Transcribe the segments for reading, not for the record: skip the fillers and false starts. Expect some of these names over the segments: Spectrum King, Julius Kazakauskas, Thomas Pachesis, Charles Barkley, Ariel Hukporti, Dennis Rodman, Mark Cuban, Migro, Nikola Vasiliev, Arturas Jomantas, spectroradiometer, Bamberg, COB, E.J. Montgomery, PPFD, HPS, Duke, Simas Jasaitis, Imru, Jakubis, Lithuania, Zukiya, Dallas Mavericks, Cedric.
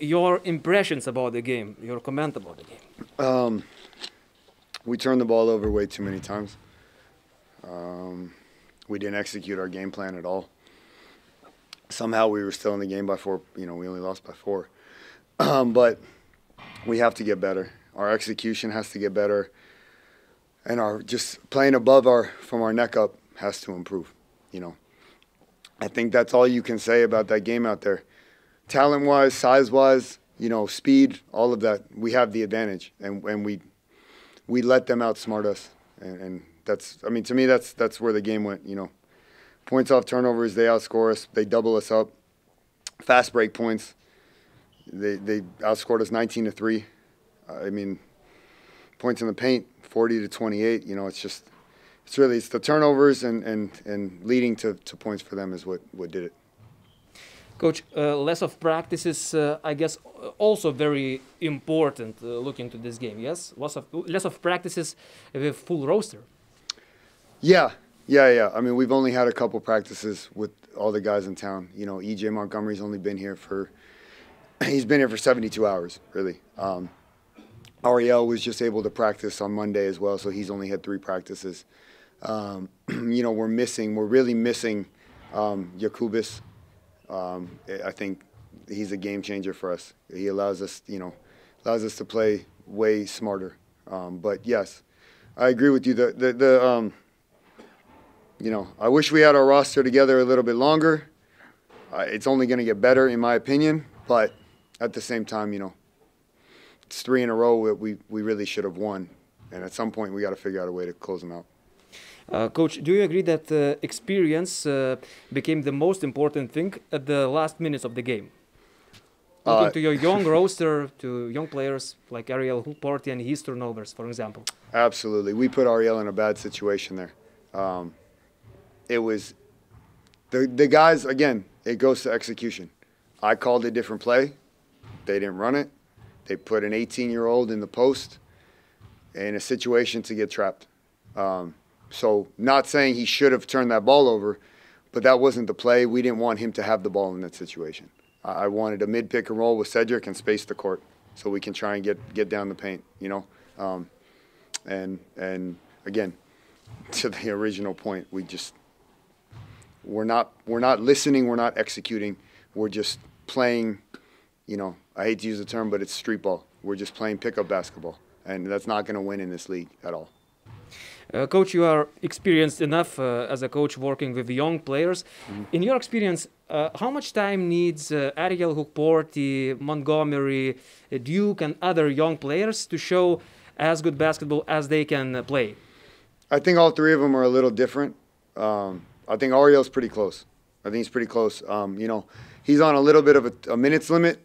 your impressions about the game, your comment about the game. We turned the ball over way too many times. We didn't execute our game plan at all. Somehow we were still in the game by four. You know, we only lost by four. But we have to get better. Our execution has to get better, and our just playing above our from our neck up has to improve. You know, I think that's all you can say about that game out there. Talent-wise, size-wise, you know, speed, all of that, we have the advantage, and we let them outsmart us, and that's, I mean, to me, that's where the game went. You know, points off turnovers, they outscore us, they double us up, fast break points, they outscored us 19-3. I mean, points in the paint, 40-28. You know, it's just, it's really, it's the turnovers and leading to points for them is what did it. Coach, less of practice is, I guess, also very important looking to this game, yes? Less of practices with full roster. Yeah. I mean, we've only had a couple practices with all the guys in town. You know, E.J. Montgomery's only been here for, he's been here for 72 hours, really. Ariel was just able to practice on Monday as well, so he's only had 3 practices. You know, we're really missing Jakubis. I think he's a game changer for us. He allows us, you know, to play way smarter. But yes, I agree with you. You know, I wish we had our roster together a little bit longer. It's only going to get better, in my opinion. But at the same time, you know, it's 3 in a row that we really should have won, and at some point we got to figure out a way to close them out. Coach, do you agree that experience became the most important thing at the last minutes of the game? Looking to your young roster, to young players like Ariel Hukporti and his turnovers, for example. Absolutely. We put Ariel in a bad situation there. It was the guys, again, it goes to execution. I called a different play. They didn't run it. They put an 18-year-old in the post in a situation to get trapped. So not saying he should have turned that ball over, but that wasn't the play. We didn't want him to have the ball in that situation. I wanted a mid-pick and roll with Cedric and space the court so we can try and get down the paint, you know. And again, to the original point, we're not listening, we're not executing, we're just playing, you know, I hate to use the term, but it's street ball. We're just playing pickup basketball, and that's not going to win in this league at all. Coach, you are experienced enough as a coach working with young players. Mm-hmm. In your experience, how much time needs Ariel Hukporti, Montgomery, Duke, and other young players to show as good basketball as they can play? I think all 3 of them are a little different. I think Ariel's pretty close. You know, he's on a little bit of a minutes limit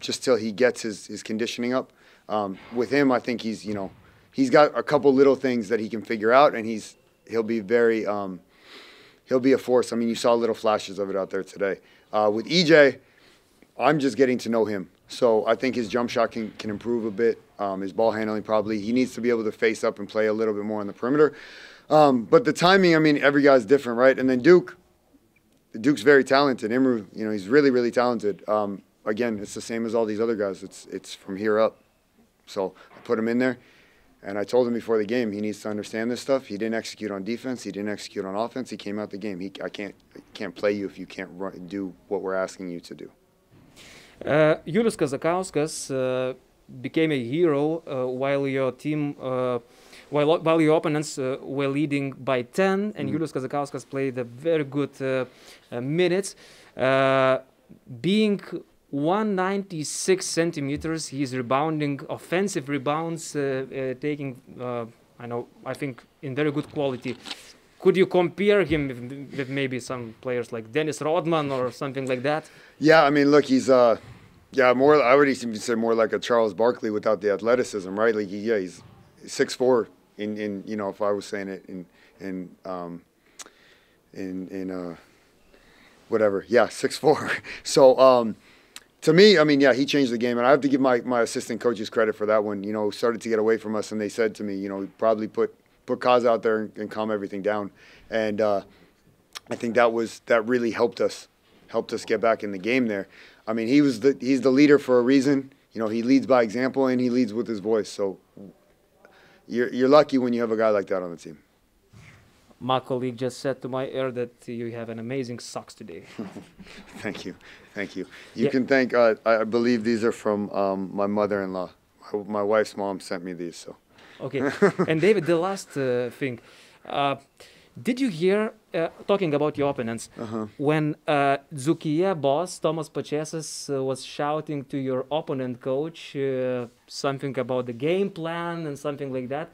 just till he gets his conditioning up. With him, I think he's, you know, he's got a couple little things that he can figure out, and he'll be very he'll be a force. I mean, you saw little flashes of it out there today. With EJ, I'm just getting to know him, so I think his jump shot can improve a bit. His ball handling probably, he needs to be able to face up and play a little bit more on the perimeter. But the timing, I mean, every guy's different, right? And then Duke's very talented. Imru, you know, he's really talented. Again, it's the same as all these other guys. It's from here up, so I put him in there. And I told him before the game, he needs to understand this stuff. He didn't execute on defense. He didn't execute on offense. He came out the game. I can't play you if you can't do what we're asking you to do. Julius Kazakauskas became a hero while your team, while your opponents were leading by 10, and mm-hmm. Julius Kazakauskas played a very good minutes, being 196 centimeters. He's rebounding offensive rebounds, taking, I think, in very good quality. Could you compare him with maybe some players like Dennis Rodman or something like that? Yeah, I mean, look, he's, more. I would even say more like a Charles Barkley without the athleticism, right? Like, he's 6'4", in you know, if I was saying it in whatever, yeah, 6'4". So. To me, I mean, yeah, he changed the game, and I have to give my assistant coaches credit for that one. You know, started to get away from us, and they said to me, you know, probably put Kaz out there and calm everything down. And I think that really helped us helped us get back in the game there. I mean, he's the leader for a reason. You know, he leads by example and he leads with his voice. So you're lucky when you have a guy like that on the team. My colleague just said to my ear that you have an amazing socks today. Thank you. Thank you. You can thank, I believe these are from my mother-in-law. My wife's mom sent me these. So. Okay. And David, the last thing. Did you hear, talking about your opponents, when Zukiya boss Thomas Pachesis was shouting to your opponent coach something about the game plan and something like that?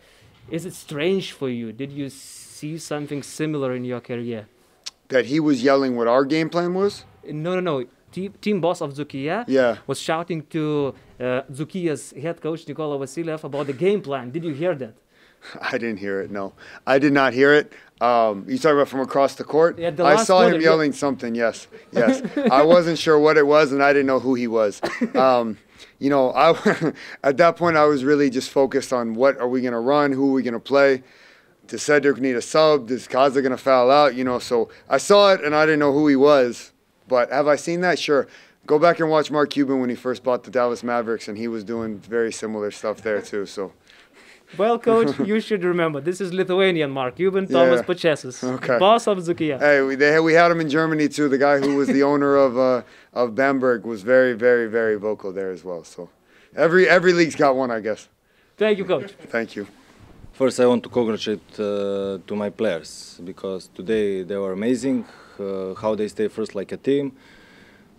Is it strange for you? Did you see something similar in your career? That he was yelling what our game plan was? No, no, no. Team boss of Zukiya was shouting to Zukiya's head coach, Nikola Vasiliev, about the game plan. Did you hear that? I didn't hear it, no. I did not hear it. You talking about from across the court? Yeah, I saw him yelling something, yes. Yes. I wasn't sure what it was, and I didn't know who he was. You know, at that point, I was really just focused on what are we going to run, who are we going to play. Does Cedric need a sub? Does Kaza going to foul out? You know, so I saw it, and I didn't know who he was. But have I seen that? Sure. Go back and watch Mark Cuban when he first bought the Dallas Mavericks, and he was doing very similar stuff there, too. So. Well, coach, you should remember, this is Lithuanian Mark Cuban, Thomas Pachesis, boss of Zukiya. Hey, we had him in Germany, too. The guy who was the owner of Bamberg was very, very, very vocal there as well. So every league's got one, I guess. Thank you, coach. Thank you. First, I want to congratulate to my players, because today they were amazing, how they stay first like a team,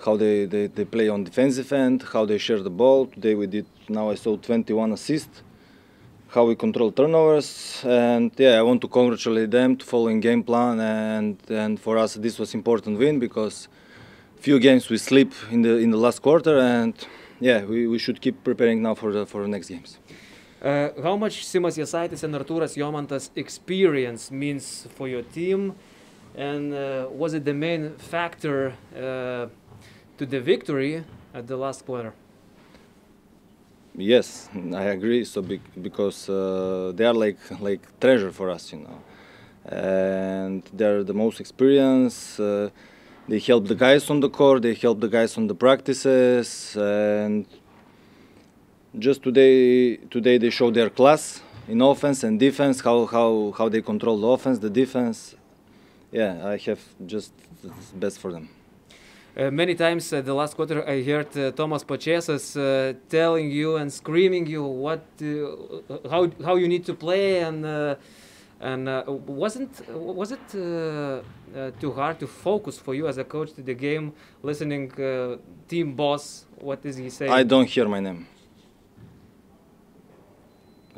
how they play on defensive end, how they share the ball. Today we did, now I saw 21 assists. How we control turnovers, and yeah, I want to congratulate them to following game plan, and for us this was important win, because few games we slip in the last quarter, and yeah, we should keep preparing now for the next games. How much Simas Jasaitis and Arturas Jomantas' experience means for your team, and was it the main factor to the victory at the last quarter? Yes, I agree. So because they are like treasure for us, you know, and they are the most experienced. They help the guys on the court. They help the guys on the practices, and just today they show their class in offense and defense. How they control the offense, the defense. Yeah, I have just the best for them. Many times the last quarter I heard Thomas Pachesis telling you and screaming you what, how you need to play, and was it too hard to focus for you as a coach to the game, listening team boss, what is he saying? I don't hear my name.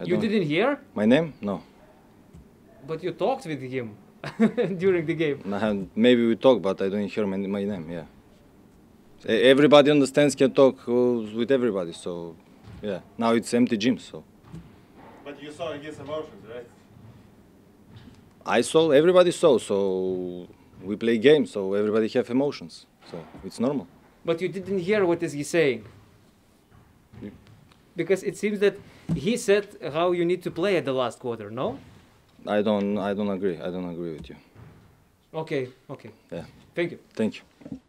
You didn't hear? My name? No. But you talked with him during the game. Maybe we talk, but I don't hear my name, yeah. Everybody understands, can talk with everybody, so yeah. Now it's empty gym, so. But you saw against emotions, right? I saw, everybody saw, so we play games, so everybody have emotions, so it's normal. But you didn't hear what is he saying? Because it seems that he said how you need to play at the last quarter, no? I don't agree with you. Okay, okay. Yeah. Thank you. Thank you.